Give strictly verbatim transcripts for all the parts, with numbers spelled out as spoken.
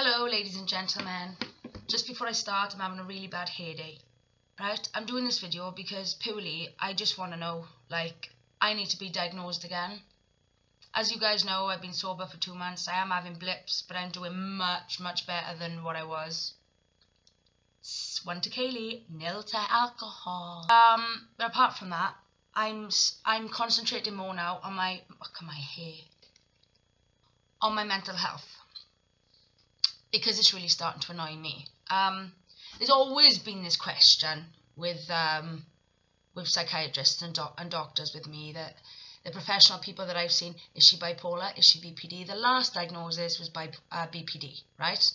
Hello, ladies and gentlemen. Just before I start, I'm having a really bad headache, right? I'm doing this video because purely I just want to know, like, I need to be diagnosed again. As you guys know, I've been sober for two months. I am having blips, but I'm doing much, much better than what I was. One to Kayleigh, nil to alcohol. Um, but apart from that, I'm I'm concentrating more now on my look at my hair, on my mental health. Because it's really starting to annoy me. Um, there's always been this question with um, with psychiatrists and, doc and doctors with me, that the professional people that I've seen, is she bipolar? Is she B P D? The last diagnosis was by uh, B P D, right?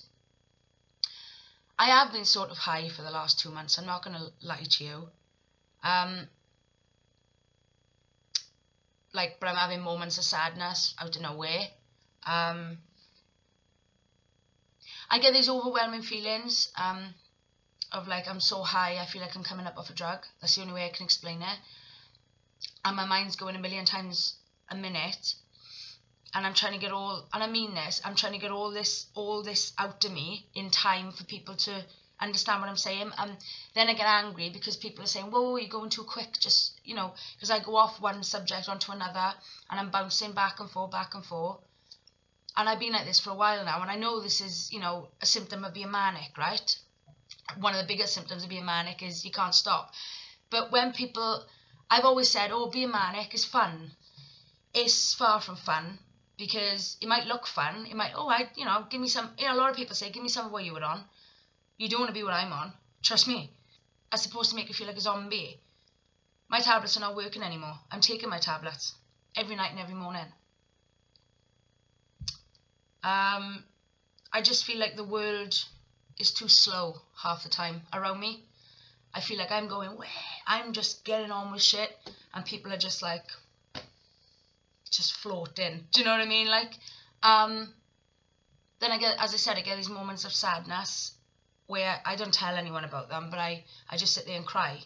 I have been sort of high for the last two months. I'm not going to lie to you. Um, like, but I'm having moments of sadness out of nowhere. Um... I get these overwhelming feelings um, of like, I'm so high, I feel like I'm coming up off a drug. That's the only way I can explain it. And my mind's going a million times a minute. And I'm trying to get all, and I mean this, I'm trying to get all this all this out of me in time for people to understand what I'm saying. And then I get angry because people are saying, whoa, you're going too quick. Just, you know, because I go off one subject onto another and I'm bouncing back and forth, back and forth. And I've been like this for a while now, and I know this is, you know, a symptom of being manic, right? One of the biggest symptoms of being manic is you can't stop. But when people, I've always said, oh, being manic is fun. It's far from fun, because it might look fun. It might, oh, I, you know, give me some, you know, a lot of people say, give me some of what you were on. You don't want to be what I'm on. Trust me. That's supposed to make you feel like a zombie. My tablets are not working anymore. I'm taking my tablets every night and every morning. Um, I just feel like the world is too slow half the time around me. I feel like I'm going, where? I'm just getting on with shit, and people are just like, just floating. Do you know what I mean? Like, um, then I get, as I said, I get these moments of sadness where I don't tell anyone about them, but I, I just sit there and cry.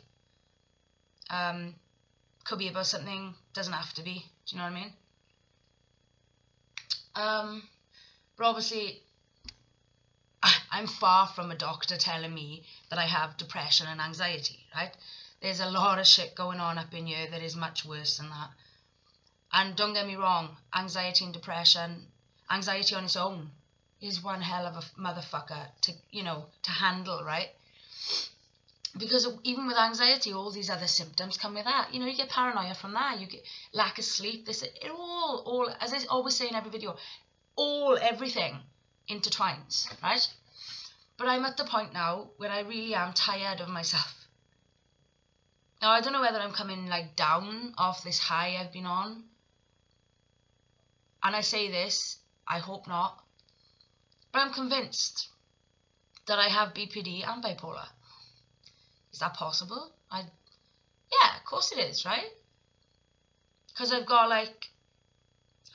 Um, could be about something, doesn't have to be. Do you know what I mean? Um... But obviously, I'm far from a doctor telling me that I have depression and anxiety, right? There's a lot of shit going on up in here that is much worse than that. And don't get me wrong, anxiety and depression, anxiety on its own is one hell of a motherfucker to, you know, to handle, right? Because even with anxiety, all these other symptoms come with that. You know, you get paranoia from that, you get lack of sleep, this, it all, all, as I always say in every video, all everything intertwines, right? But I'm at the point now where I really am tired of myself. Now, I don't know whether I'm coming like down off this high I've been on, and I say this, I hope not, but I'm convinced that I have B P D and bipolar. Is that possible? I yeah, of course it is, right? Because I've got, like,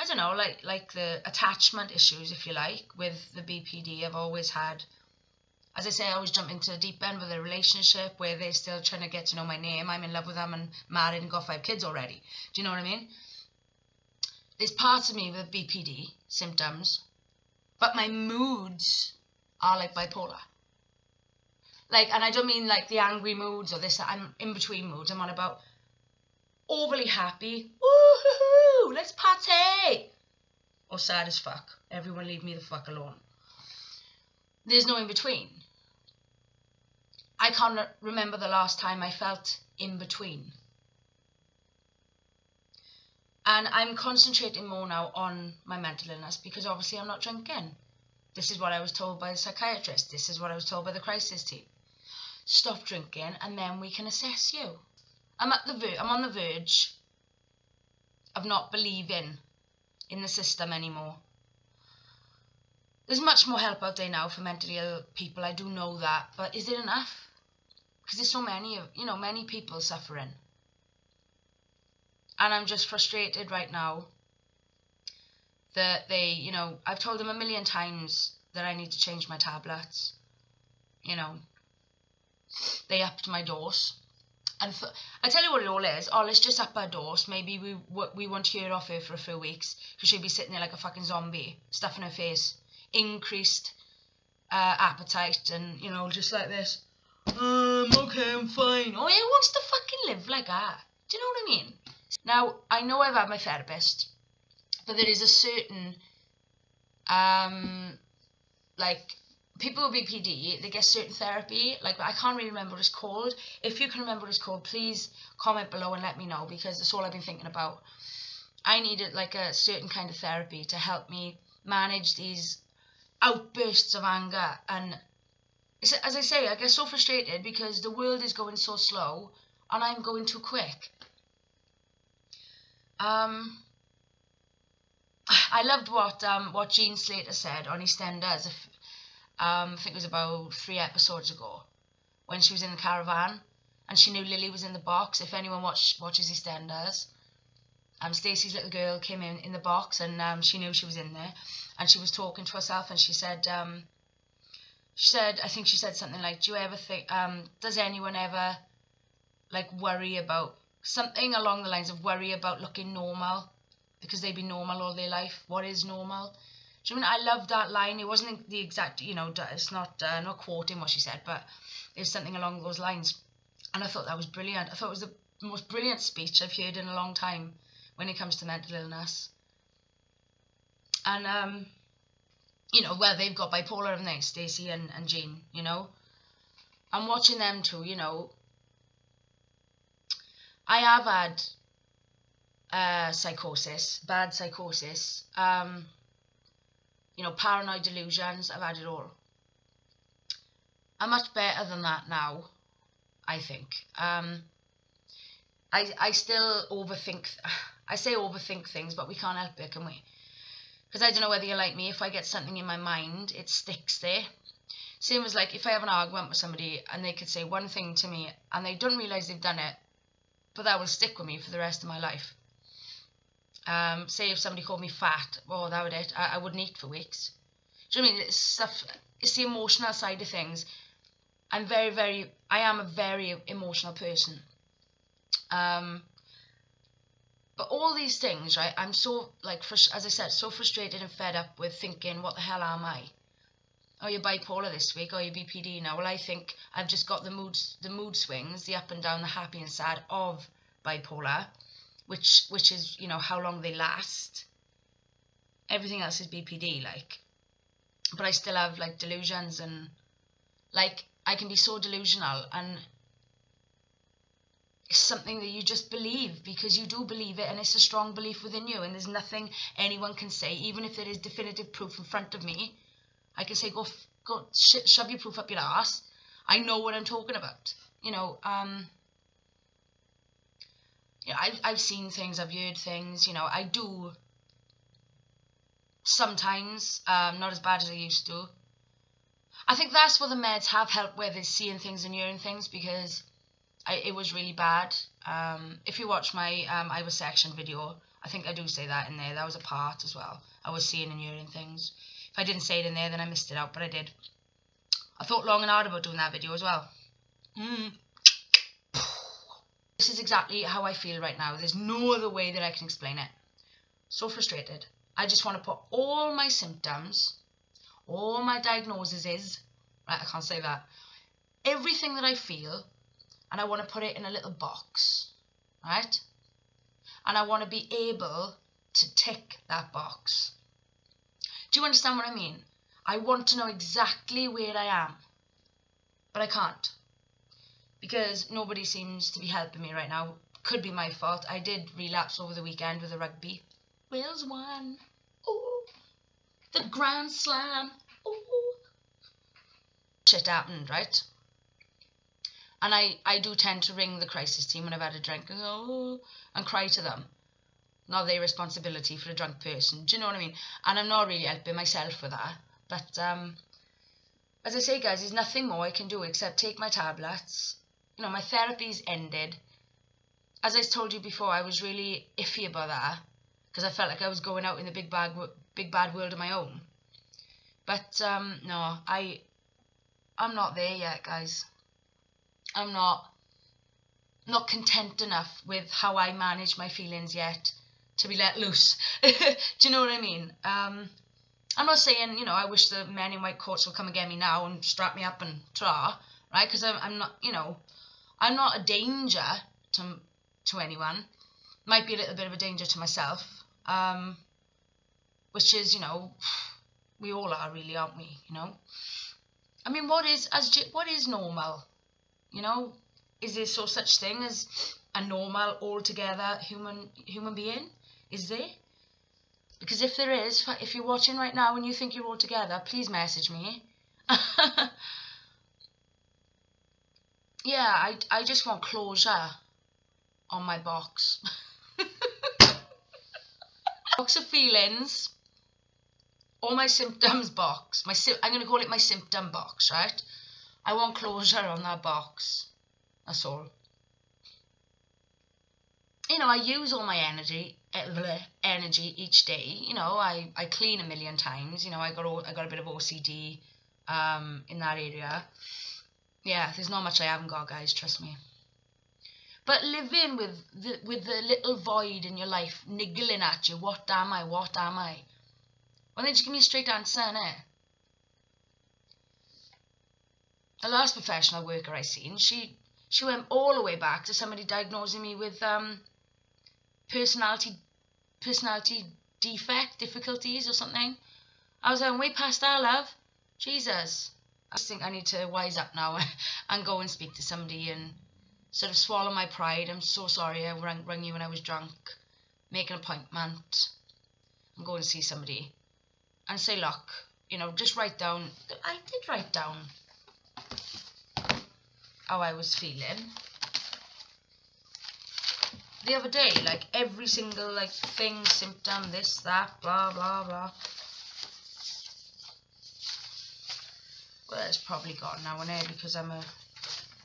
I don't know, like like the attachment issues, if you like, with the B P D. I've always had, as I say, I always jump into the deep end with a relationship where they're still trying to get to know my name. I'm in love with them and married and got five kids already. Do you know what I mean? There's parts of me with B P D symptoms, but my moods are like bipolar. Like, and I don't mean like the angry moods or this, I'm in between moods. I'm on about overly happy, woo-hoo-hoo, let's party, or sad as fuck, everyone leave me the fuck alone. There's no in between. I can't remember the last time I felt in between. And I'm concentrating more now on my mental illness, because obviously I'm not drinking. This is what I was told by the psychiatrist. This is what I was told by the crisis team. Stop drinking and then we can assess you. I'm at the ver I'm on the verge of not believing in the system anymore. There's much more help out there now for mentally ill people. I do know that, but is it enough? Because there's so many, you know, many people suffering, and I'm just frustrated right now that they, you know, I've told them a million times that I need to change my tablets. You know, they upped my dose. And I tell you what it all is. Oh, let's just up our dose. Maybe we we won't hear off her for a few weeks, because she'll be sitting there like a fucking zombie, stuff in her face. Increased uh, appetite and, you know, just like this. Um, okay, I'm fine. Oh, yeah, who wants to fucking live like that? Do you know what I mean? Now, I know I've had my therapist, but there is a certain, um, like, people with B P D, they get certain therapy, like, I can't really remember what it's called. If you can remember what it's called, please comment below and let me know, because that's all I've been thinking about. I needed, like, a certain kind of therapy to help me manage these outbursts of anger. And, as I say, I get so frustrated because the world is going so slow and I'm going too quick. Um, I loved what um, what Jean Slater said on EastEnders, if, um, I think it was about three episodes ago, when she was in the caravan and she knew Lily was in the box. If anyone watch, watches EastEnders, um, Stacey's little girl came in, in the box, and um, she knew she was in there, and she was talking to herself, and she said, um, she said, I think she said something like, do you ever think, um, does anyone ever, like, worry about, something along the lines of worry about looking normal because they've been normal all their life. What is normal? Do you know what I mean? I love that line. It wasn't the exact, you know, it's not uh, not quoting what she said, but it's something along those lines. And I thought that was brilliant. I thought it was the most brilliant speech I've heard in a long time when it comes to mental illness. And, um, you know, well, they've got bipolar, haven't they, Stacey and, and Jean, you know? I'm watching them too, you know. I have had uh, psychosis, bad psychosis, um, you know, paranoid delusions, I've had it all. I'm much better than that now, I think. Um, I, I still overthink, I say overthink things, but we can't help it, can we? Because I don't know whether you're like me, if I get something in my mind, it sticks there. Same as like if I have an argument with somebody and they could say one thing to me and they don't realise they've done it, but that will stick with me for the rest of my life. Um, say if somebody called me fat, oh, that would it. I, I wouldn't eat for weeks. Do you know what I mean? It's stuff. It's the emotional side of things. I'm very, very. I am a very emotional person. Um, but all these things, right? I'm so like, as I said, so frustrated and fed up with thinking, what the hell am I? Oh, you're bipolar this week, or you're B P D now. Well, I think I've just got the mood, the mood swings, the up and down, the happy and sad of bipolar, which which is, you know, how long they last. Everything else is B P D, like. But I still have, like, delusions and, like, I can be so delusional, and it's something that you just believe because you do believe it, and it's a strong belief within you, and there's nothing anyone can say, even if there is definitive proof in front of me. I can say, go, f go, sh shove your proof up your ass. I know what I'm talking about. You know, um, you know, I've, I've seen things, I've heard things, you know, I do sometimes, um, not as bad as I used to. I think that's what the meds have helped with, is seeing things and hearing things, because I, it was really bad. Um, if you watch my um, I was sectioned video, I think I do say that in there. That was a part as well. I was seeing and hearing things. If I didn't say it in there, then I missed it out, but I did. I thought long and hard about doing that video as well. Mm. This is exactly how I feel right now. There's no other way that I can explain it. So frustrated. I just want to put all my symptoms, all my diagnoses, is, right, I can't say that, everything that I feel, and I want to put it in a little box, right? And I want to be able to tick that box. Do you understand what I mean? I want to know exactly where I am, but I can't, because nobody seems to be helping me right now. Could be my fault. I did relapse over the weekend with the rugby. Where's one? Oh, the Grand Slam. Oh, shit happened, right? And I, I do tend to ring the crisis team when I've had a drink and, oh, and cry to them. Not their responsibility for a drunk person. Do you know what I mean? And I'm not really helping myself with that. But, um, as I say, guys, there's nothing more I can do except take my tablets. You know, my therapy's ended. As I told you before, I was really iffy about that, because I felt like I was going out in the big bad, big bad world of my own. But, um, no, I, I'm not there yet, guys. I'm not, not content enough with how I manage my feelings yet, to be let loose. Do you know what I mean? Um, I'm not saying, you know, I wish the men in white coats would come and get me now and strap me up and tra, right? Because I'm, I'm not, you know, I'm not a danger to to anyone. Might be a little bit of a danger to myself, um, which is, you know, we all are really, aren't we? You know, I mean, what is as what is normal? You know, is there so such thing as a normal altogether human human being? Is there? Because if there is, if you're watching right now and you think you're all together, please message me. Yeah, I, I just want closure on my box. Box of feelings. Or my symptoms box. My sy I'm going to call it my symptom box, right? I want closure on that box. That's all. You know, I use all my energy energy each day. You know, I, I clean a million times. You know, I got all, I got a bit of O C D um, in that area. Yeah, there's not much I haven't got, guys. Trust me. But living with the, with the little void in your life niggling at you. What am I? What am I? Well, then just give me a straight answer, innit? The last professional worker I seen, she she went all the way back to somebody diagnosing me with um. personality personality defect, difficulties or something. I was going way past our love. Jesus. I just think I need to wise up now and go and speak to somebody and sort of swallow my pride. I'm so sorry I rang, rang you when I was drunk. Make an appointment and go and see somebody and say, look, you know, just write down. I did write down how I was feeling the other day, like every single like thing, symptom, this, that, blah, blah, blah. Well, it's probably gone now and there because I'm a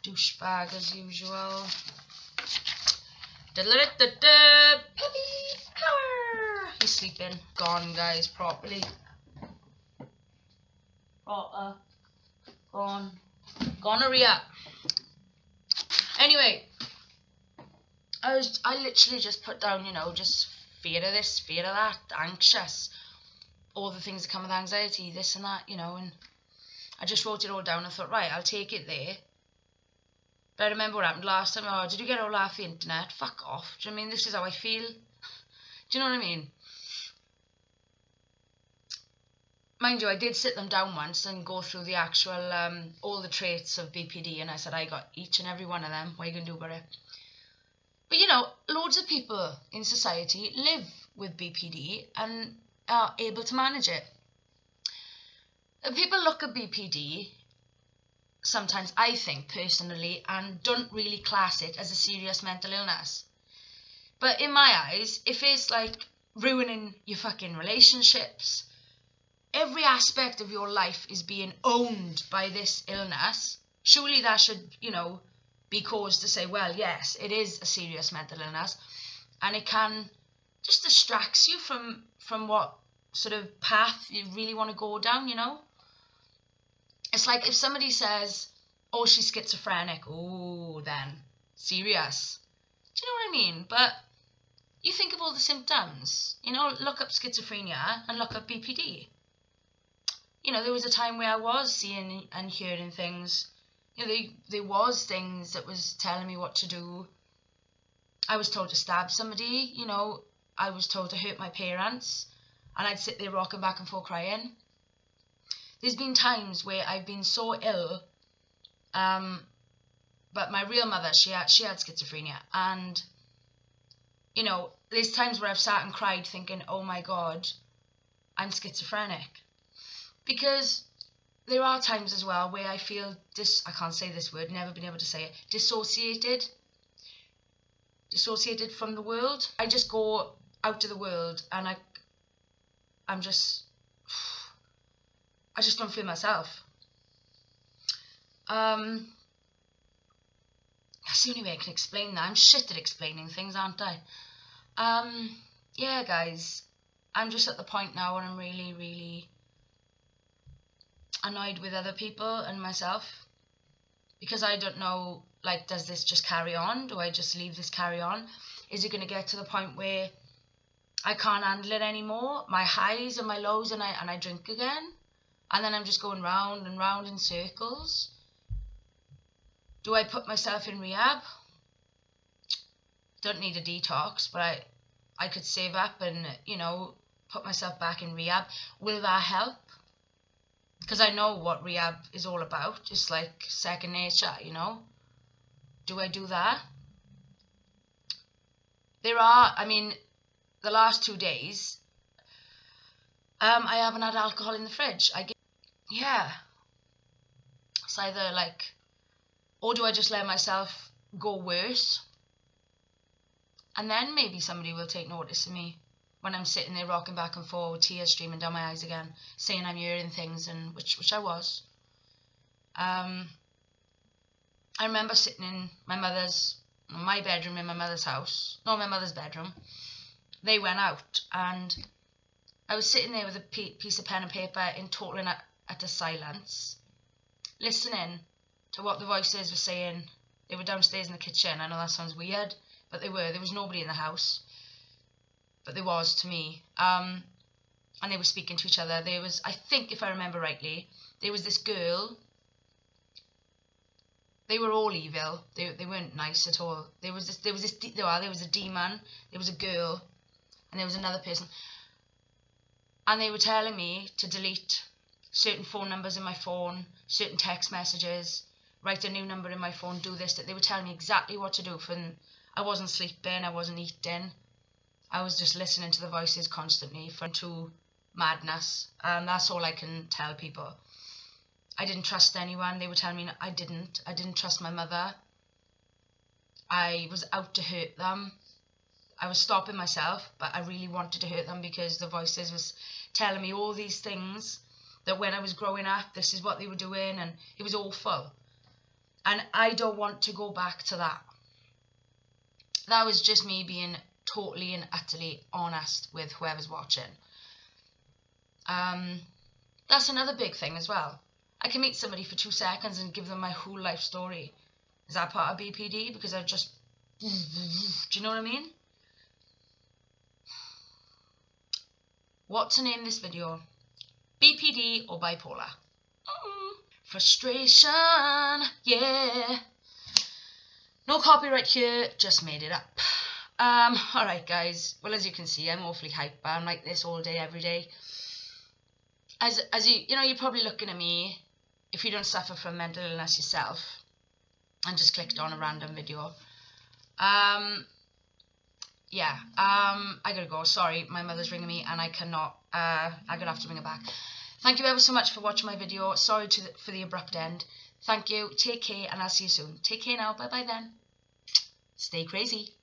douchebag as usual. Da da da da, puppy power. He's sleeping. Gone, guys, properly. Proper. Gone. Gonorrhea. Anyway. I was, I literally just put down, you know, just fear of this, fear of that, anxious, all the things that come with anxiety, this and that, you know, and I just wrote it all down and thought, right, I'll take it there. But I remember what happened last time. Oh, did you get all off the internet? Fuck off. Do you know what I mean? This is how I feel. Do you know what I mean? Mind you, I did sit them down once and go through the actual, um, all the traits of B P D, and I said, I got each and every one of them. What are you going to do about it? But, you know, loads of people in society live with B P D and are able to manage it. People look at B P D, sometimes I think personally, and don't really class it as a serious mental illness. But in my eyes, if it's like ruining your fucking relationships, every aspect of your life is being owned by this illness, surely that should, you know, be cause to say, well, yes, it is a serious mental illness and it can just distracts you from from what sort of path you really want to go down, you know? It's like if somebody says, oh, she's schizophrenic, oh, then, serious. Do you know what I mean? But you think of all the symptoms, you know, look up schizophrenia and look up B P D. You know, there was a time where I was seeing and hearing things. You know, there, there was things that was telling me what to do. I was told to stab somebody, you know. I was told to hurt my parents. And I'd sit there rocking back and forth crying. There's been times where I've been so ill. Um, but my real mother, she had, she had schizophrenia. And, you know, there's times where I've sat and cried thinking, oh my God, I'm schizophrenic. Because there are times as well where I feel, dis I can't say this word, never been able to say it, dissociated. Dissociated from the world. I just go out to the world and I, I'm just, I just don't feel myself. Um, that's the only way I can explain that. I'm shit at explaining things, aren't I? Um, yeah, guys, I'm just at the point now where I'm really, really annoyed with other people and myself, because I don't know, like, does this just carry on? Do I just leave this carry on? Is it going to get to the point where I can't handle it anymore. My highs and my lows, and I and I drink again, and then I'm just going round and round in circles. Do I put myself in rehab? Don't need a detox, but I I could save up and, you know, put myself back in rehab. Will that help? Because I know what rehab is all about. It's like second nature, you know. Do I do that? There are, I mean, the last two days, um, I haven't had alcohol in the fridge. I get, yeah. It's either like, or do I just let myself go worse? And then maybe somebody will take notice of me when I'm sitting there rocking back and forth, tears streaming down my eyes again, saying I'm hearing things, and which which I was. Um, I remember sitting in my mother's, my bedroom in my mother's house, no, my mother's bedroom. They went out, and I was sitting there with a piece of pen and paper in total and utter silence, listening to what the voices were saying. They were downstairs in the kitchen. I know that sounds weird, but they were. There was nobody in the house, but there was to me. Um, and they were speaking to each other. There was, I think, if I remember rightly, there was this girl. They were all evil. They they weren't nice at all. There was this. There was this. There was, there was a demon. There was a girl, and there was another person. And they were telling me to delete certain phone numbers in my phone, certain text messages, write a new number in my phone, do this, that. They were telling me exactly what to do. For them. I wasn't sleeping, I wasn't eating, I was just listening to the voices constantly for to madness, and that's all I can tell people. I didn't trust anyone. They were telling me I didn't. I didn't trust my mother. I was out to hurt them. I was stopping myself, but I really wanted to hurt them because the voices was telling me all these things that when I was growing up, this is what they were doing, and it was awful. And I don't want to go back to that. That was just me being totally and utterly honest with whoever's watching. Um, that's another big thing as well. I can meet somebody for two seconds and give them my whole life story. Is that part of B P D? Because I just... Do you know what I mean? What to name this video? B P D or bipolar? Mm-mm. Frustration, yeah. No copyright here, just made it up. Um, alright guys, well as you can see, I'm awfully hyper. I'm like this all day, every day. As, as you, you know, you're probably looking at me, if you don't suffer from mental illness yourself, and just clicked on a random video. Um, yeah, um, I gotta go, sorry, my mother's ringing me, and I cannot, uh, I'm gonna have to ring her back. Thank you ever so much for watching my video, sorry to the, for the abrupt end. Thank you, take care, and I'll see you soon. Take care now, bye bye then. Stay crazy.